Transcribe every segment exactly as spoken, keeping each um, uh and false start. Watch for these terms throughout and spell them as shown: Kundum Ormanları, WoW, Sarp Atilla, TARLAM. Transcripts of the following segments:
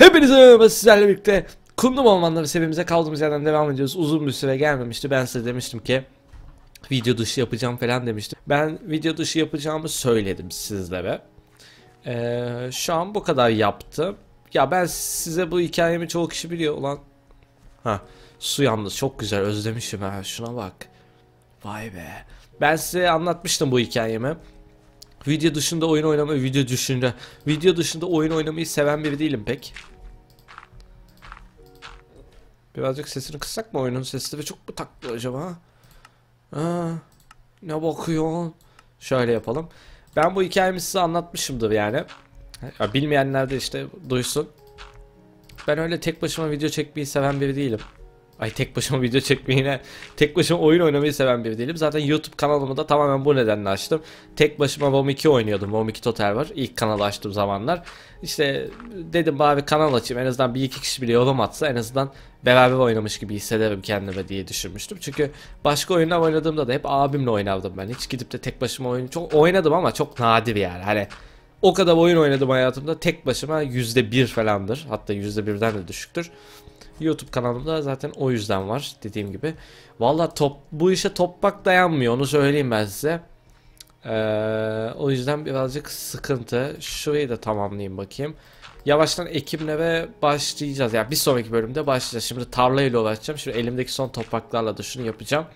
Hepinize sizlerle birlikte Kundum Ormanları serimize kaldığımız yerden devam ediyoruz. Uzun bir süre gelmemişti. Ben size demiştim ki video dışı yapacağım falan demiştim. Ben video dışı yapacağımı söyledim sizlere. Ee, şu an bu kadar yaptım. Ya ben size bu hikayemi çoğu kişi biliyor ulan. Ha, su yalnız çok güzel, özlemişim ha, şuna bak. Vay be. Ben size anlatmıştım bu hikayemi. Video dışında oyun oynamayı, video dışında, video dışında oyun oynamayı seven biri değilim pek. Birazcık sesini kıssak mı oyunun sesini? Çok mu taklı acaba? Ha, ne bakıyorsun? Şöyle yapalım. Ben bu hikayemi size anlatmışımdır yani. Ya bilmeyenler de işte duysun. Ben öyle tek başıma video çekmeyi seven biri değilim. Ay tek başıma video çekmeyi ne? Tek başıma oyun oynamayı seven biri değilim. Zaten YouTube kanalımı da tamamen bu nedenle açtım. Tek başıma WoW iki oynuyordum. WoW iki Total var. İlk kanalı açtığım zamanlar. İşte dedim bari kanal açayım. En azından bir iki kişi bile yorum atsa en azından beraber oynamış gibi hissederim kendime diye düşünmüştüm. Çünkü başka oyunlar oynadığımda da hep abimle oynardım ben. Hiç gidip de tek başıma oyun... Çok oynadım ama çok nadir yani. Hani o kadar oyun oynadım hayatımda. Tek başıma yüzde bir falandır. Hatta yüzde birden de düşüktür. YouTube kanalımda zaten o yüzden var dediğim gibi. Valla top, bu işe toprak dayanmıyor, onu söyleyeyim ben size. Ee, o yüzden birazcık sıkıntı. Şurayı da tamamlayayım bakayım. Yavaştan ekimlere başlayacağız. Yani bir sonraki bölümde başlayacağız. Şimdi tarlayla uğraşacağım. Şimdi elimdeki son topraklarla da şunu yapacağım.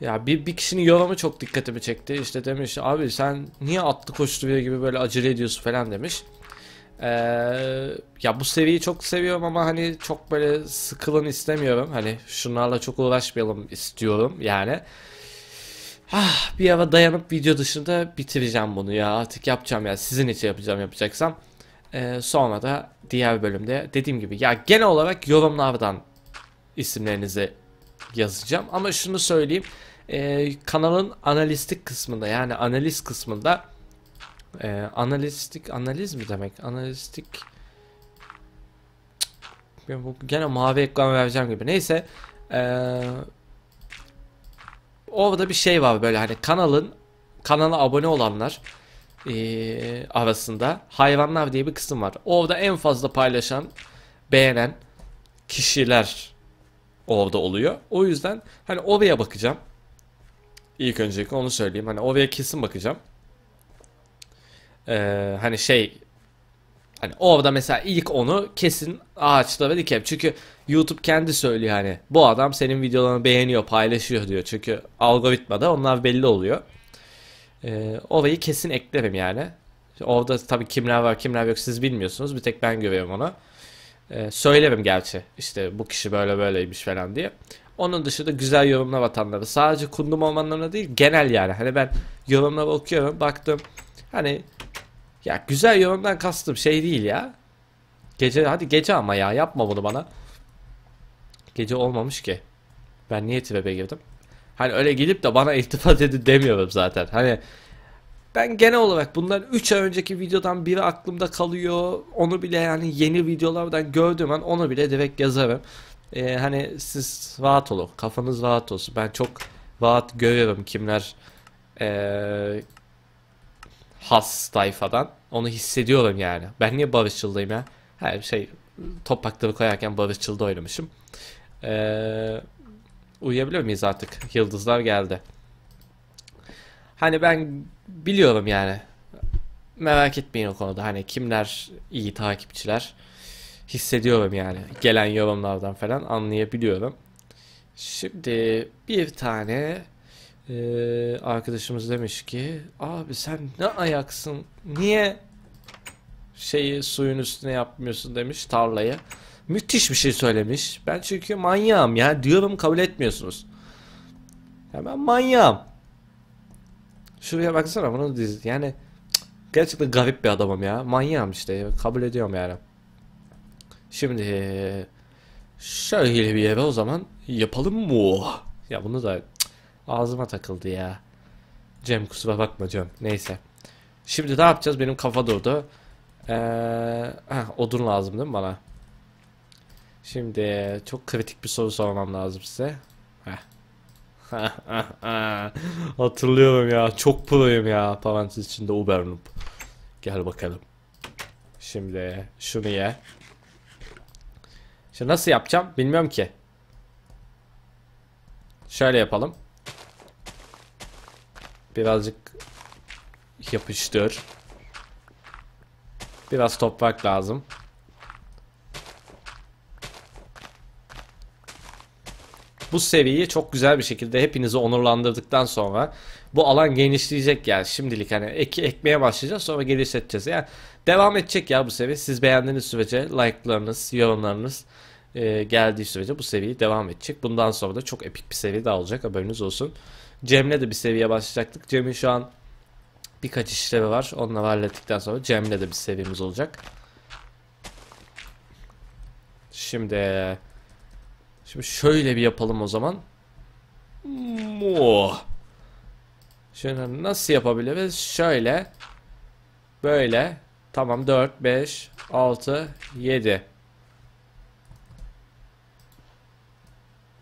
Ya bir, bir kişinin yorumu çok dikkatimi çekti. İşte demiş abi sen niye atlı koşturuyor gibi böyle acele ediyorsun falan demiş. Ee, ya bu seviyeyi çok seviyorum ama hani çok böyle sıkılın istemiyorum. Hani şunlarla çok uğraşmayalım istiyorum yani. Ah, bir ara dayanıp video dışında bitireceğim bunu ya. Artık yapacağım ya. Sizin için yapacağım yapacaksam. Ee, sonra da diğer bölümde dediğim gibi ya genel olarak yorumlardan isimlerinizi yazacağım. Ama şunu söyleyeyim. Ee, kanalın analistik kısmında yani analiz kısmında Ee, analistik analiz mi demek? Analistik ben bu gene mavi ekran vereceğim gibi. Neyse ee, orada bir şey var böyle hani kanalın kanala abone olanlar ee, arasında hayvanlar diye bir kısım var. Orada en fazla paylaşan, beğenen kişiler orada oluyor. O yüzden hani oraya bakacağım. İlk öncelikle onu söyleyeyim. Hani oraya kesin bakacağım. Ee, hani şey hani orada mesela ilk onu kesin ağaçlara dikelim. Çünkü YouTube kendi söylüyor hani bu adam senin videolarını beğeniyor, paylaşıyor diyor. Çünkü algoritmada onlar belli oluyor. Ee, orayı kesin eklerim yani. Orada tabii kimler var kimler yok siz bilmiyorsunuz. Bir tek ben görüyorum onu. Ee, söylerim gerçi. İşte bu kişi böyle böyleymiş falan diye. Onun dışında güzel yorumlar atanları. Sadece Kundum Ormanları'na değil genel yani. Hani ben yorumları okuyorum baktım. Hani ya güzel yorumdan kastım şey değil ya. Gece hadi gece ama ya yapma bunu bana. Gece olmamış ki. Ben niye tribe girdim? Hani öyle gidip de bana iltifat edin demiyorum zaten. Hani ben genel olarak bundan üç ay önceki videodan biri aklımda kalıyor. Onu bile yani yeni videolardan gördüğüm an onu bile direkt yazarım. Ee, hani siz rahat olun. Kafanız rahat olsun. Ben çok rahat görüyorum kimler eee has tayfadan. Onu hissediyorum yani. Ben niye barışçıldayım ya? Her şey toprakları koyarken barışçılda oynamışım. Ee, uyuyabiliyor muyuz artık? Yıldızlar geldi. Hani ben biliyorum yani. Merak etmeyin o konuda. Hani kimler iyi takipçiler hissediyorum yani. Gelen yorumlardan falan anlayabiliyorum. Şimdi bir tane... Ee, arkadaşımız demiş ki abi sen ne ayaksın niye şeyi suyun üstüne yapmıyorsun demiş tarlayı. Müthiş bir şey söylemiş. Ben çünkü manyağım ya diyorum kabul etmiyorsunuz. Hemen manyağım. Şuraya baksana bunu diz yani cık, gerçekten garip bir adamım ya. Manyağım işte kabul ediyorum yani. Şimdi şöyle bir yere o zaman yapalım mı? Ya bunu da ağzıma takıldı ya. Cem kusura bakma Cem. Neyse. Şimdi ne yapacağız? Benim kafa durdu. Ee, heh, odun lazım değil mi bana? Şimdi çok kritik bir soru sormam lazım size. Hatırlıyorum ya. Çok proyum ya. Parantez içinde Uber noob. Gel bakalım. Şimdi şunu ye. Şimdi nasıl yapacağım bilmiyorum ki. Şöyle yapalım. Birazcık yapıştır. Biraz toprak lazım. Bu seviyeyi çok güzel bir şekilde hepinizi onurlandırdıktan sonra bu alan genişleyecek yani. Şimdilik hani ek, ekmeye başlayacağız, sonra geliştireceğiz. Yani devam edecek ya bu seviye. Siz beğendiğiniz sürece, like'larınız, yorumlarınız e, geldiği sürece bu seviye devam edecek. Bundan sonra da çok epik bir seviye daha olacak, haberiniz olsun. Cem'le de bir seviye başlayacaktık. Cem'in şu an birkaç işlevi var. Onları hallettikten sonra Cem'le de bir seviyemiz olacak. Şimdi... Şimdi şöyle bir yapalım o zaman. Şimdi nasıl yapabiliriz? Şöyle. Böyle. Tamam, dört, beş, altı, yedi.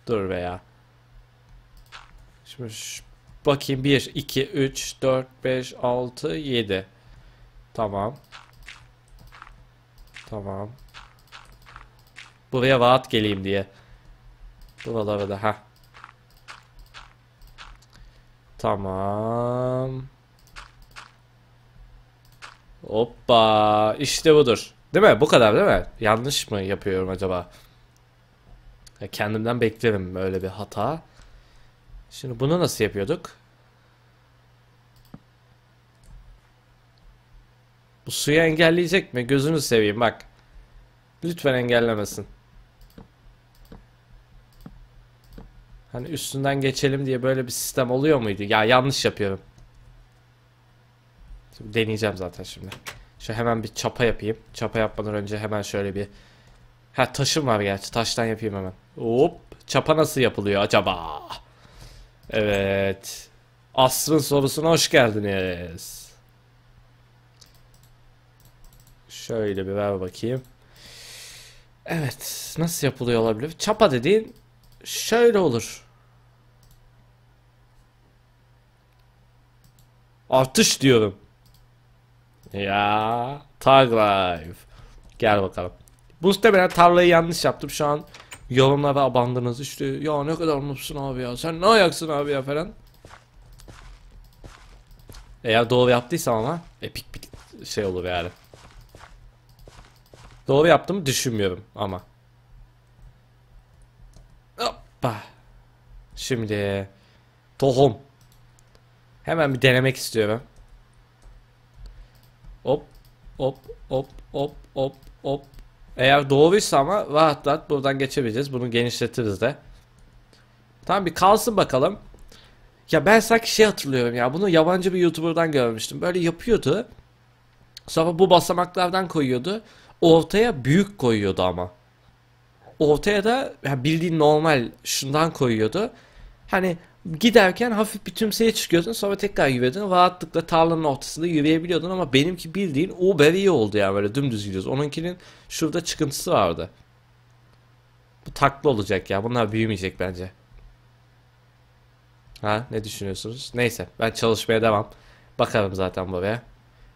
Dur veya. Şimdi bakayım, bir, iki, üç, dört, beş, altı, yedi. Tamam. Tamam. Buraya rahat geleyim diye. Buralara da ha. Tamam. Hoppa. İşte budur. Değil mi? Bu kadar değil mi? Yanlış mı yapıyorum acaba? Ya kendimden beklerim böyle bir hata. Şimdi bunu nasıl yapıyorduk? Bu suyu engelleyecek mi? Gözünü seveyim bak. Lütfen engellemesin. Hani üstünden geçelim diye böyle bir sistem oluyor muydu? Ya yanlış yapıyorum. Şimdi deneyeceğim zaten şimdi. Şu hemen bir çapa yapayım. Çapa yapmadan önce hemen şöyle bir... Ha, taşım var gerçi. Taştan yapayım hemen. Hop. Çapa nasıl yapılıyor acaba? Evet. Asrın sorusuna hoş geldiniz. Şöyle bir ver bakayım. Evet. Nasıl yapılıyor olabilir? Çapa dediğin şöyle olur. Artış diyorum. Ya Tarlife. Gel bakalım. Bu muhtemelen tarlayı yanlış yaptım. Şu an yorumlara abandınız. İşte ya ne kadar mutlusun abi ya. Sen ne ayaksın abi ya falan. Eğer doğru yaptıysam ama epik bir şey olur yani. Doğru yaptığımı düşünmüyorum ama. Hoppa. Şimdi tohum. Hemen bir denemek istiyorum. Hop hop hop hop hop hop. Eğer doğruysa ama rahat rahat buradan geçebileceğiz. Bunu genişletiriz de. Tamam, bir kalsın bakalım. Ya ben sanki şey hatırlıyorum ya. Bunu yabancı bir YouTuber'dan görmüştüm. Böyle yapıyordu. Sonra bu basamaklardan koyuyordu. Ortaya büyük koyuyordu ama. Ortaya da yani bildiğin normal şundan koyuyordu. Hani giderken hafif bir tümseye çıkıyordun, sonra tekrar yürüyordun. Rahatlıkla tarlanın ortasında yürüyebiliyordun ama benimki bildiğin Uber iyi oldu yani, böyle dümdüz gidiyoruz. Onunkinin şurada çıkıntısı vardı. Bu taklı olacak ya, bunlar büyümeyecek bence. Ha, ne düşünüyorsunuz? Neyse, ben çalışmaya devam. Bakarım zaten buraya.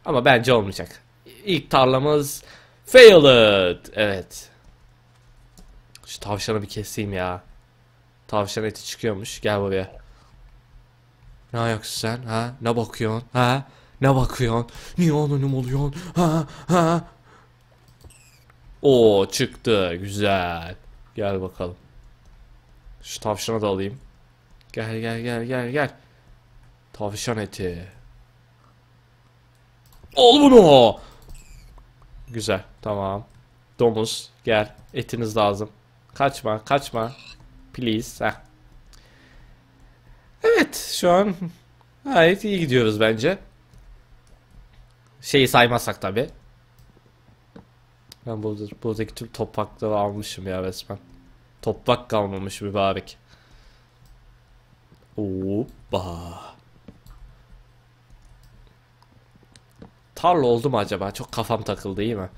Ama bence olmayacak. İlk tarlamız failed. Evet. Şu tavşanı bir keseyim ya. Tavşan eti çıkıyormuş. Gel buraya. Ne ayaksın sen? Ha? Ne bakıyorsun? Ha? Ne bakıyorsun? Niye anonim oluyorsun? Ha? Ha? Oo, çıktı. Güzel. Gel bakalım. Şu tavşanı da alayım. Gel gel gel gel gel. Tavşan eti. Al bunu. Güzel. Tamam. Domuz. Gel. Etiniz lazım. Kaçma, kaçma. Please. Heh. Evet, şu an gayet iyi gidiyoruz bence. Şeyi saymazsak tabi. Ben burada, buradaki tüm toprakları almışım ya resmen. Toprak kalmamış mübarek. Hoppa. Tarla oldu mu acaba? Çok kafam takıldı, iyi mi?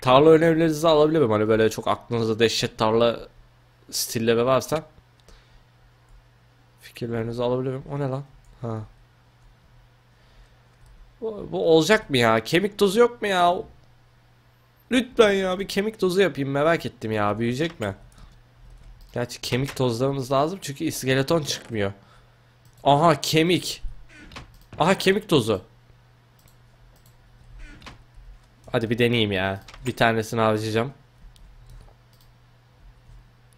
Tarla önerilerinizi alabilir miyim? Hani böyle çok aklınızda dehşet tarla stilleri varsa fikirlerinizi alabilirim. O ne lan? Ha. Bu, bu olacak mı ya? Kemik tozu yok mu ya? Lütfen ya, bir kemik tozu yapayım, merak ettim ya, büyüyecek mi? Gerçi kemik tozlarımız lazım çünkü iskeleton çıkmıyor. Aha kemik. Aha kemik tozu. Hadi bir deneyeyim ya. Bir tanesini harcayacağım.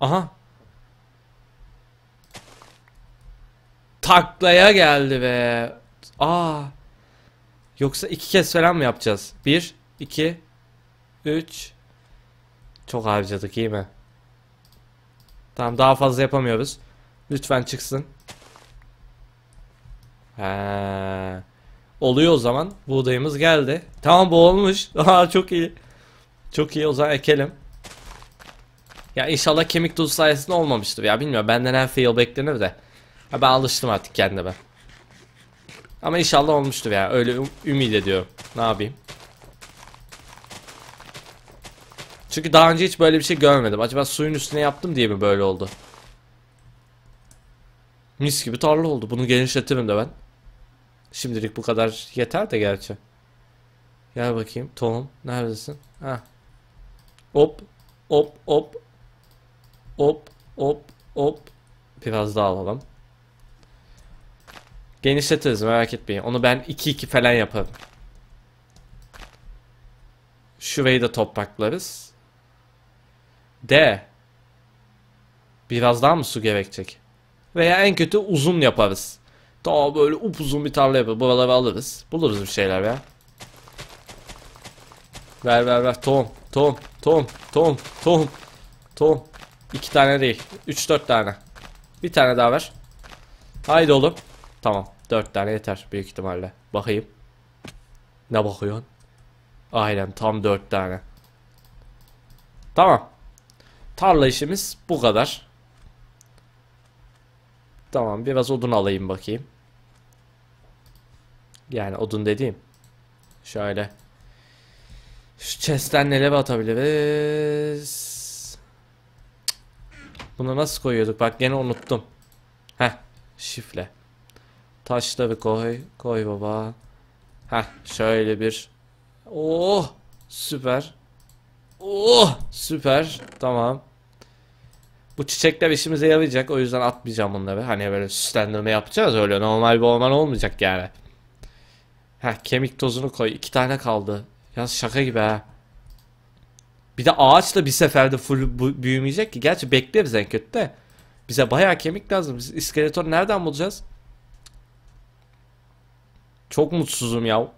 Aha. Taklaya geldi be. Aa. Yoksa iki kez falan mı yapacağız? Bir, iki, üç. Çok harcadık, iyi mi? Tamam, daha fazla yapamıyoruz. Lütfen çıksın. He. Oluyor o zaman. Buğdayımız geldi. Tamam, bu olmuş. Aa, çok iyi. Çok iyi, o zaman ekelim. Ya inşallah kemik tozu sayesinde olmamıştır. Ya bilmiyorum, benden her fail beklenir de. Ya ben alıştım artık kendime. Ama inşallah olmuştur ya. Öyle üm ümit ediyorum. Ne yapayım? Çünkü daha önce hiç böyle bir şey görmedim. Acaba suyun üstüne yaptım diye mi böyle oldu? Mis gibi tarla oldu. Bunu genişletirim de ben. Şimdilik bu kadar yeter de gerçi. Gel bakayım. Tohum. Neredesin? Heh. Hop. Hop. Hop. Hop. Hop. Hop. Biraz daha alalım. Genişletiriz, merak etmeyin. Onu ben iki iki falan yaparım. Şurayı da topraklarız. De. Biraz daha mı su gerekecek? Veya en kötü uzun yaparız. Daha böyle upuzun bir tarla yapar. Buraları alırız. Buluruz bir şeyler ya. Ver ver ver. Tohum. Tohum. Tohum. Tohum. Tohum. Tohum. İki tane değil. Üç dört tane. Bir tane daha ver. Haydi oğlum. Tamam. Dört tane yeter büyük ihtimalle. Bakayım. Ne bakıyorsun? Aynen, tam dört tane. Tamam. Tarla işimiz bu kadar. Tamam, biraz odun alayım bakayım. Yani odun dediğim. Şöyle. Şu chest'ten neler atabiliriz? Bunu nasıl koyuyorduk? Bak gene unuttum. Heh. Şifle. Taşları koy. Koy baba. Heh. Şöyle bir. Oh. Süper. Oh. Süper. Tamam. Bu çiçekler işimize yarayacak, o yüzden atmayacağım bunları. Hani böyle süslendirme yapacağız, öyle normal bir orman olmayacak yani. Heh, kemik tozunu koy, iki tane kaldı. Ya şaka gibi ha. Bir de ağaç da bir seferde full büyümeyecek ki. Gerçi bekleriz en kötü de. Bize bayağı kemik lazım. Biz iskeleton nereden bulacağız? Çok mutsuzum ya.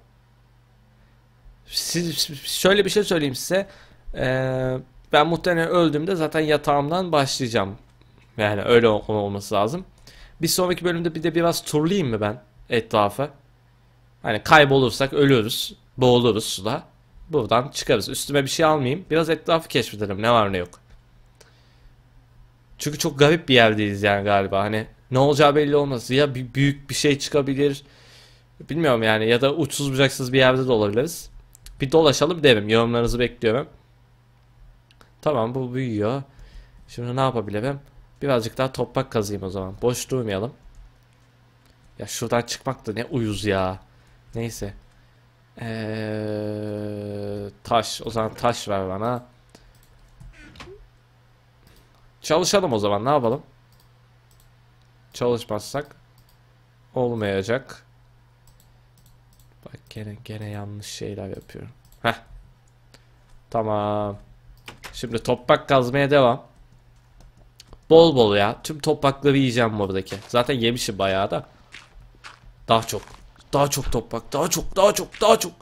Siz, şöyle bir şey söyleyeyim size. Eee... Ben muhtemelen öldüğümde zaten yatağımdan başlayacağım. Yani öyle olması lazım. Bir sonraki bölümde bir de biraz turlayayım mı ben etrafı? Hani kaybolursak ölüyoruz. Boğuluruz suda. Buradan çıkarız. Üstüme bir şey almayayım. Biraz etrafı keşfedelim. Ne var ne yok. Çünkü çok garip bir yerdeyiz yani galiba. Hani ne olacağı belli olmaz. Ya büyük bir şey çıkabilir. Bilmiyorum yani. Ya da uçsuz bucaksız bir yerde de olabiliriz. Bir dolaşalım derim. Yorumlarınızı bekliyorum. Tamam, bu büyüyor. Şimdi ne yapabilirim? Birazcık daha toprak kazayım o zaman. Boş durmayalım. Ya şuradan çıkmak da ne uyuz ya. Neyse. Ee, taş. O zaman taş ver bana. Çalışalım o zaman. Ne yapalım? Çalışmazsak olmayacak. Bak gene gene yanlış şeyler yapıyorum. Heh. Tamam. Şimdi toprak kazmaya devam. Bol bol ya. Tüm toprakları yiyeceğim buradaki. Zaten yemişim bayağı da. Daha çok. Daha çok toprak. Daha çok. Daha çok. Daha çok.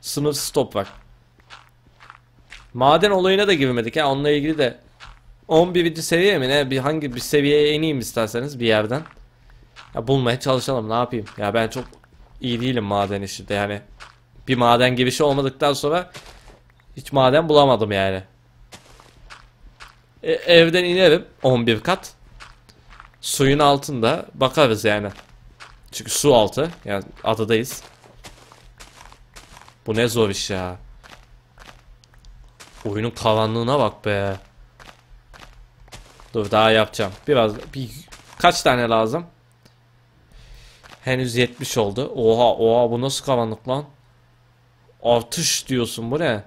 Sınırsız toprak. Maden olayına da girmedik ya. Onunla ilgili de on birinci seviye mi ne? Bir, hangi bir seviyeye ineyim isterseniz bir yerden. Ya bulmaya çalışalım. Ne yapayım? Ya ben çok iyi değilim maden işinde. Yani bir maden girişi olmadıktan sonra hiç maden bulamadım yani. E, evden inerim on bir kat. Suyun altında bakarız yani. Çünkü su altı. Yani adadayız. Bu ne zor iş ya. Oyunun karanlığına bak be. Dur daha yapacağım. Biraz bir, kaç tane lazım? Henüz yetmiş oldu. Oha oha, bu nasıl karanlık lan? Artış diyorsun, bu ne?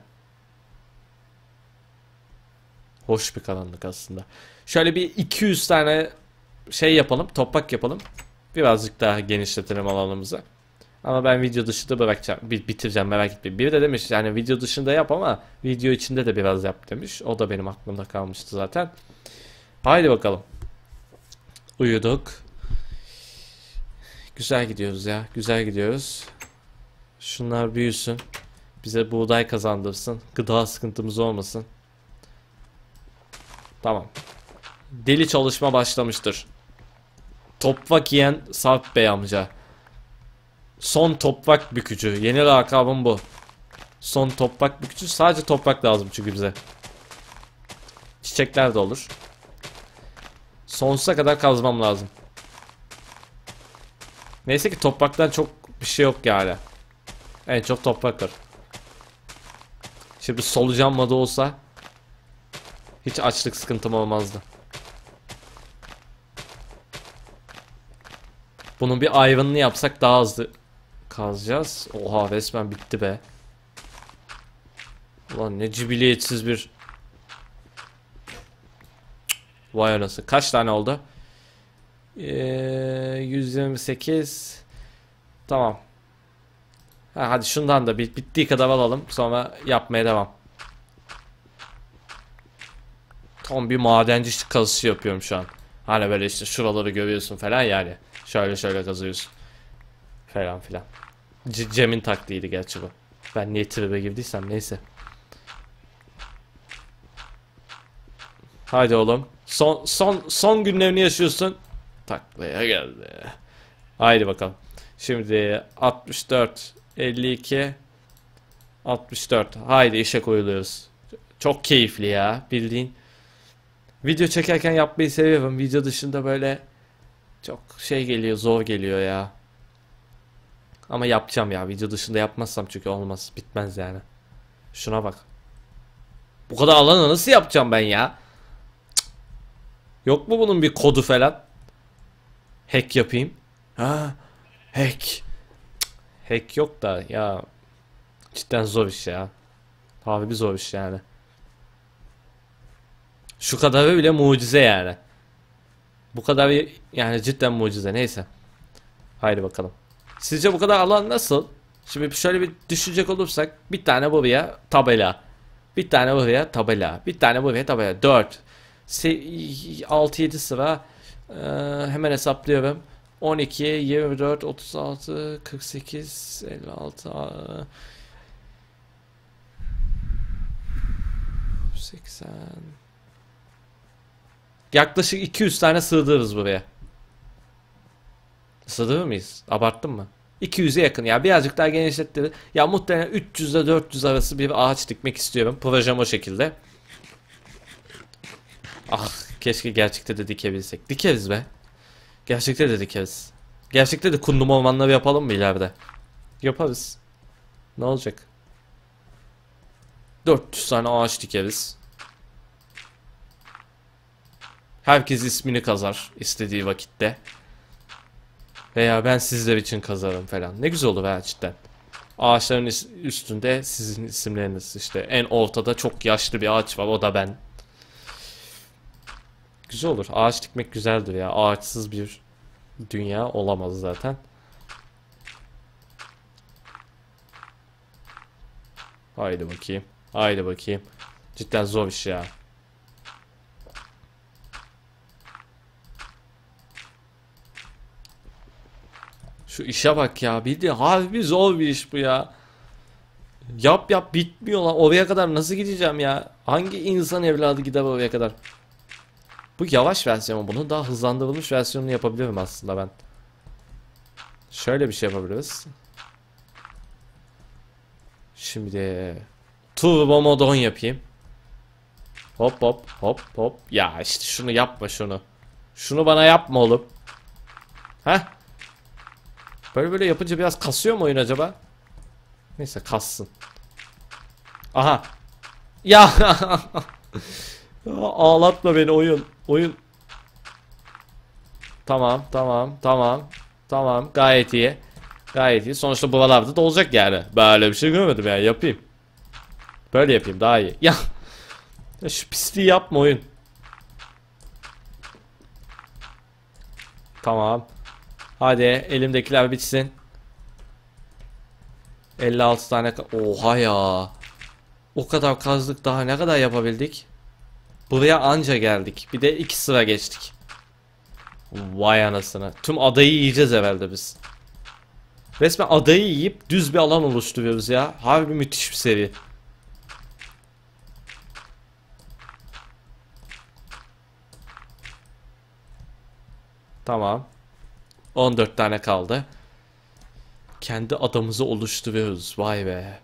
Hoş bir karanlık aslında. Şöyle bir iki yüz tane şey yapalım, toprak yapalım. Birazcık daha genişletelim alanımızı. Ama ben video dışında bırakacağım, bitireceğim, merak etmeyin. Biri de demiş yani video dışında yap ama video içinde de biraz yap demiş. O da benim aklımda kalmıştı zaten. Haydi bakalım. Uyuduk. Güzel gidiyoruz ya, güzel gidiyoruz. Şunlar büyüsün, bize buğday kazandırsın, gıda sıkıntımız olmasın. Tamam. Deli çalışma başlamıştır. Toprak yiyen Sarp Bey amca. Son toprak bükücü. Yeni lakabım bu. Son toprak bükücü. Sadece toprak lazım çünkü bize. Çiçekler de olur. Sonsuza kadar kazmam lazım. Neyse ki topraktan çok bir şey yok yani. En çok toprak var. Şimdi solucan madı olsa hiç açlık sıkıntım olmazdı. Bunun bir ayvanını yapsak daha hızlı kazacağız. Oha, resmen bitti be. Ulan ne cibiliyetsiz bir. Vay anasını. Kaç tane oldu? Ee, yüz yirmi sekiz. Tamam. Ha, hadi şundan da bit bittiği kadar alalım. Sonra yapmaya devam. Tam bir madenci kazısı yapıyorum şu an. Hani böyle işte şuraları görüyorsun falan yani. Şöyle şöyle kazıyorsun falan filan. C Cem'in taktiğiydi gerçi bu. Ben niye tribe girdiysem neyse. Haydi oğlum. Son son son günlerini yaşıyorsun. Taklaya geldi. Haydi bakalım. Şimdi altmış dört elli iki altmış dört. Haydi işe koyuluyoruz. Çok keyifli ya, bildiğin. Video çekerken yapmayı seviyorum. Video dışında böyle çok şey geliyor, zor geliyor ya. Ama yapacağım ya. Video dışında yapmazsam çünkü olmaz, bitmez yani. Şuna bak. Bu kadar alanı nasıl yapacağım ben ya? Cık. Yok mu bunun bir kodu falan? Hack yapayım. Ha, hack. Cık. Hack yok da ya. Cidden zor iş ya. Harbi zor iş yani. Şu kadarı bile mucize yani. Bu kadar yani, cidden mucize. Neyse. Haydi bakalım. Sizce bu kadar alan nasıl? Şimdi şöyle bir düşünecek olursak. Bir tane buraya tabela. Bir tane buraya tabela. Bir tane buraya tabela. dört. altı yedi sıra. Ee, hemen hesaplıyorum. on iki, yirmi dört, otuz altı, kırk sekiz, elli altı, seksen. Yaklaşık iki yüz tane sığdırırız buraya. Sığdırır mıyız? Abarttım mı? iki yüze yakın ya, birazcık daha genişlettirir. Ya muhtemelen üç yüz ile dört yüz arası bir ağaç dikmek istiyorum. Projem o şekilde. Ah, keşke gerçekte de dikebilsek. Dikeriz be. Gerçekte de dikeriz. Gerçekte de Kundum Ormanları yapalım mı ileride? Yaparız. Ne olacak? dört yüz tane ağaç dikeriz. Herkes ismini kazar istediği vakitte. Veya ben sizler için kazarım falan. Ne güzel olur ha cidden. Ağaçların üstünde sizin isimleriniz işte. En ortada çok yaşlı bir ağaç var, o da ben. Güzel olur. Ağaç dikmek güzeldir ya. Ağaçsız bir dünya olamaz zaten. Haydi bakayım. Haydi bakayım. Cidden zor iş ya. Şu işe bak ya, bildiğin harbi zor bir iş bu ya. Yap yap bitmiyor lan. Oraya kadar nasıl gideceğim ya? Hangi insan evladı gider oraya kadar? Bu yavaş versiyonu, bunun daha hızlandırılmış versiyonunu yapabilirim aslında ben. Şöyle bir şey yapabiliriz. Şimdi turbo modon yapayım. Hop hop hop hop. Ya işte şunu yapma şunu. Şunu bana yapma oğlum. Heh. Böyle böyle yapınca biraz kasıyor mu oyun acaba? Neyse, kassın. Aha. Ya. Ağlatma beni oyun. Oyun. Tamam tamam tamam. Tamam, gayet iyi. Gayet iyi. Sonuçta buralarda da olacak yani. Böyle bir şey görmedim yani. Yapayım. Böyle yapayım daha iyi. Ya, ya şu pisliği yapma oyun. Tamam. Hadi elimdekiler bitsin. elli altı tane. Oha ya. O kadar kazdık, daha ne kadar yapabildik? Buraya anca geldik. Bir de iki sıra geçtik. Vay anasını. Tüm adayı yiyeceğiz herhalde biz. Resmen adayı yiyip düz bir alan oluşturuyoruz ya. Harbi müthiş bir seri. Tamam. on dört tane kaldı. Kendi adamımızı oluşturuyoruz. Vay be.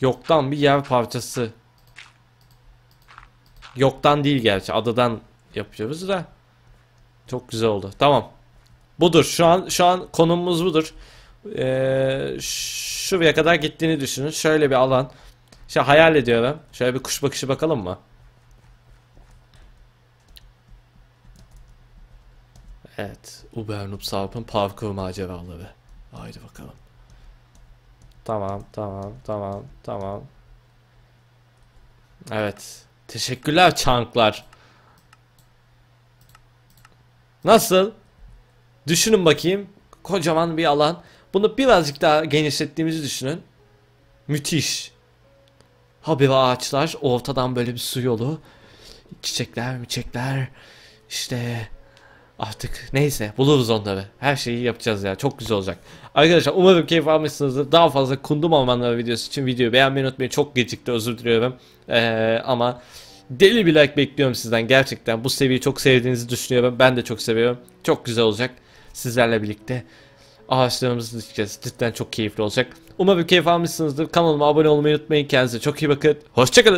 Yoktan bir yer parçası. Yoktan değil gerçi. Adadan yapıyoruz da. Çok güzel oldu. Tamam. Budur. Şu an şu an konumumuz budur. Ee, şuraya kadar gittiğini düşünün. Şöyle bir alan. Şey hayal ediyorum. Şöyle bir kuş bakışı bakalım mı? Evet. Ubernup Sarp'ın parkur maceraları. Haydi bakalım. Tamam, tamam, tamam, tamam. Evet. Teşekkürler çanklar. Nasıl? Düşünün bakayım. Kocaman bir alan. Bunu birazcık daha genişlettiğimizi düşünün. Müthiş. Habire ağaçlar. Ortadan böyle bir su yolu. Çiçekler, çiçekler. İşte... Artık neyse buluruz onları. Her şeyi yapacağız ya. Çok güzel olacak. Arkadaşlar umarım keyif almışsınızdır. Daha fazla Kundum Ormanları videosu için videoyu beğenmeyi unutmayın. Çok gecikti, özür diliyorum. Ee, ama deli bir like bekliyorum sizden. Gerçekten bu seviyeyi çok sevdiğinizi düşünüyorum. Ben de çok seviyorum. Çok güzel olacak. Sizlerle birlikte ağaçlarımızı dikeceğiz. Cidden çok keyifli olacak. Umarım keyif almışsınızdır. Kanalıma abone olmayı unutmayın. Kendinize çok iyi bakın. Hoşçakalın.